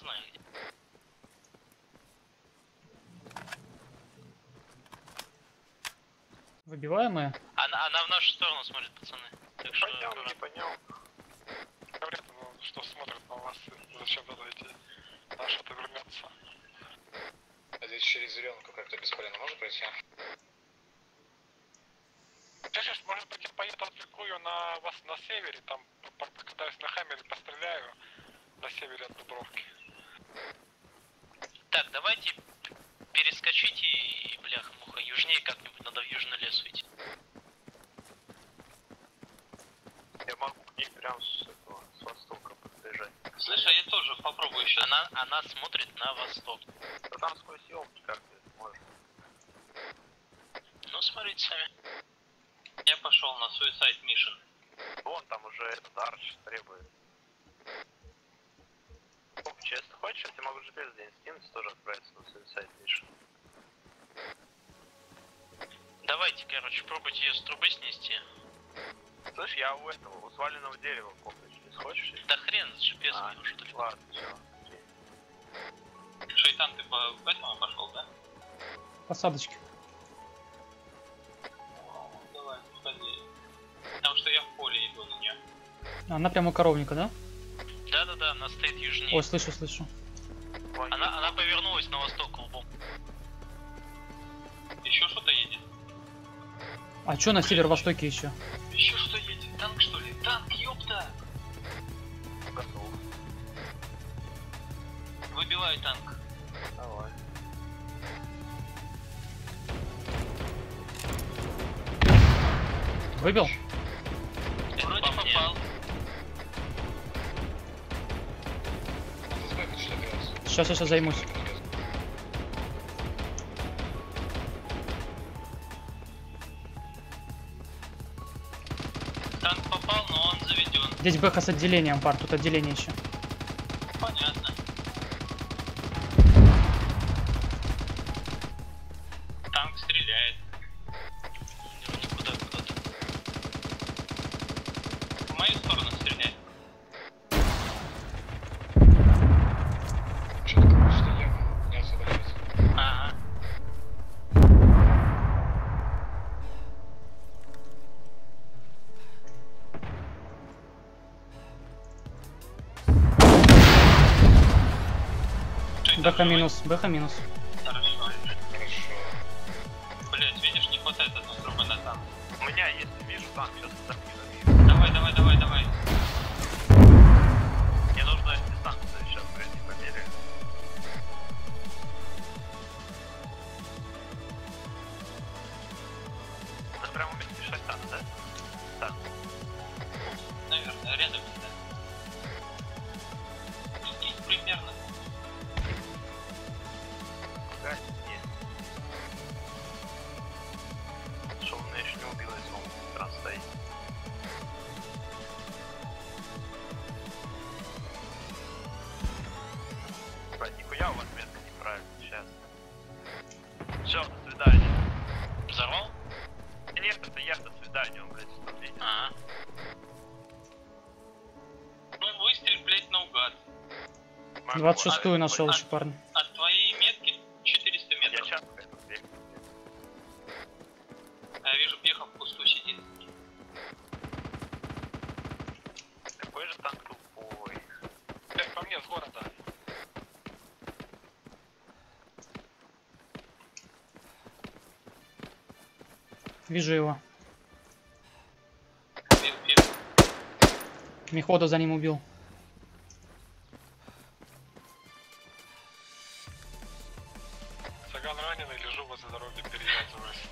знаю где. Выбиваемая? Она в нашу сторону смотрит, пацаны. Так что... Понял, не понял. Говорят, ну, что смотрят на вас, зачем туда идти? А что-то вернется. А здесь через зеленку как-то бесполезно можно пройти? Сейчас, может быть, я поеду отвлекую на вас на севере, там покатаюсь на хаммере, постреляю на севере от Дубровки. Так, давайте перескочите и, бляха-муха, южнее как-нибудь, надо в южный лес уйти. Я могу к ней прям с этого, с востока подбежать. Слышь, а я тоже попробую еще. Она смотрит на восток. Да там сквозь елки как-то можно. Ну, смотрите сами. Я пошел на Suicide Mission. Вон там уже этот арч требует. Честно, хочешь, я могу GPS день скинуть, тоже отправиться на Suicide Mission. Давайте, короче, пробуйте ее с трубы снести. Слышь, я у этого, у сваленного дерева копнусь, не хочешь? Да хрен с GPS, уже что ли? Ладно, все. Шайтан, ты по этому пошел, да? Посадочки. Потому что я в поле иду на нее. Она прямо у коровника, да? Да-да-да, она стоит южнее. Ой, слышу. Она повернулась на восток лбом. Еще что-то едет. А что на северо-востоке еще? Еще что едет? Танк что ли? Танк, ёпта! Готов. Выбиваю танк. Давай. Выбил? Вроде попал. Сейчас займусь. Танк попал, но он заведен. Здесь бэха с отделением, пар, тут отделение еще. Понятно. Танк стреляет. В мою сторону стреляй. Что-то кажется, что я не особо нравится. Ага. Бэха минус. Хорошо. Блять, видишь, не хватает одной трубы на танк. У меня есть, вижу танк, сейчас подорву. Давай. Мне нужно дистанцию сейчас пройти по мере. Это прямо вместе 6 танк, да? Так. Наверное, рядом, да. Здесь примерно. Да, нет. Что, он меня еще не убил, если он в тран стоит. Нихуя у вас метка неправильно сейчас. Все, до свидания. Взорвал? Нет, это я, до свидания, он, блядь, что видит. Ага. Ну, выстрел, блядь, наугад. 26-ю нашел еще, парни. От твоей метки 400 метров. Я сейчас это бегу. Я вижу, пеха в пусту сидит. Какой же танк тупой. Блядь, по мне с города. Вижу его. Мехота за ним убил. Саган раненый, лежу возле дороги, перевязываюсь.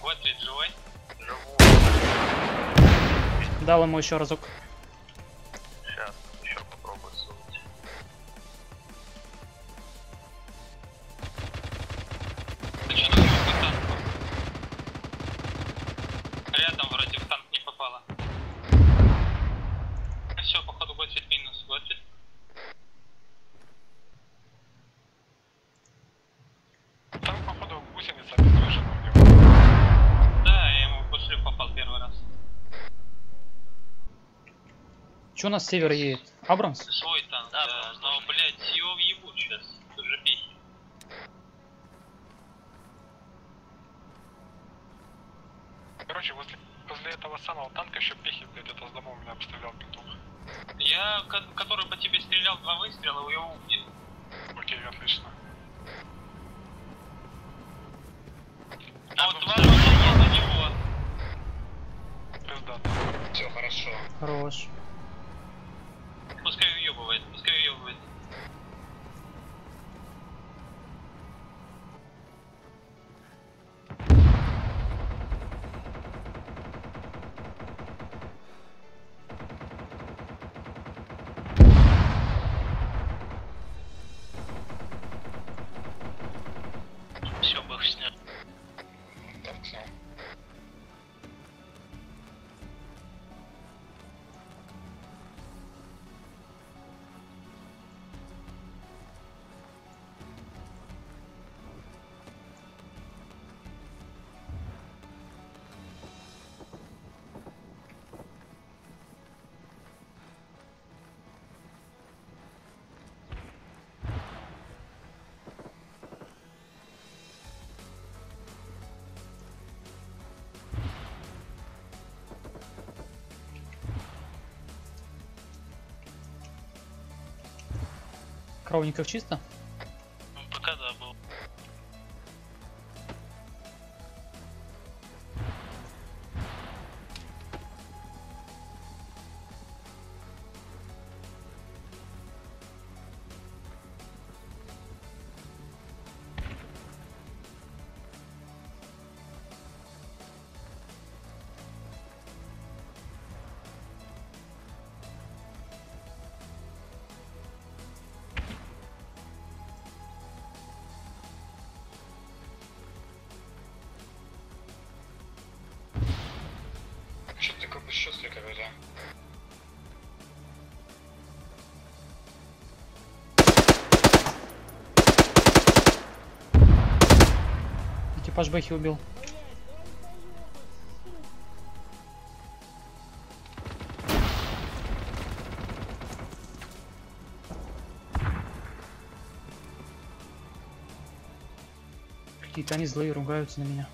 Вот ты живой? Живой. Дал ему еще разок. Че у нас с севера едет? Абрамс? Свой танк, да, но, блядь, его въебут сейчас. Тут же пей. Короче, возле этого самого танка еще пехи, блядь, это с домом меня обстрелял петух. Я, который по тебе стрелял 2 выстрела, его убил. Окей, отлично. А вот 2 выстрела на него. Пизда. Все, хорошо. Хорош. Пускай уебывает, пускай уебывает. Кровников чисто? Ну, пока да, был. Счастлив, говоря. Экипаж Бэхи убил. Какие-то они злые, ругаются на меня.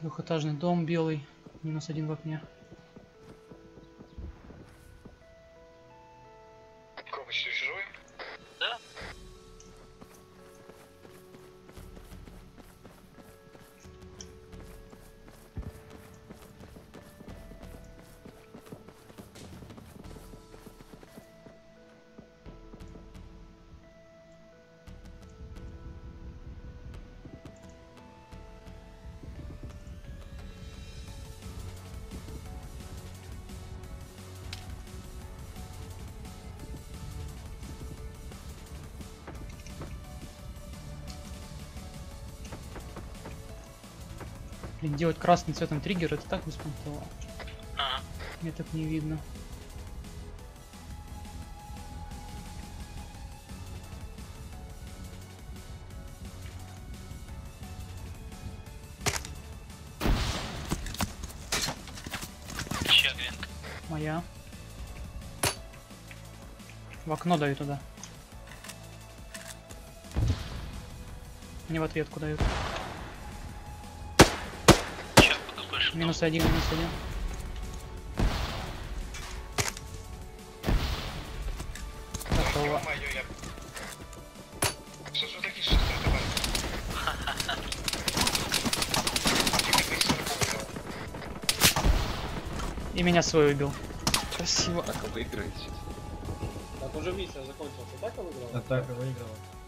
Двухэтажный дом белый, -1 в окне. Копыч, ты живой? Да. Блин, делать красным цветом триггер, это так беспонтово. Мне так не видно. Чья гренка? Моя. В окно даю туда. Мне в ответку дают. -1, -1. Готово. И меня свой убил. Красиво. Атака выиграет. Так уже миссия закончилась. Атака выиграла? Атака выиграла.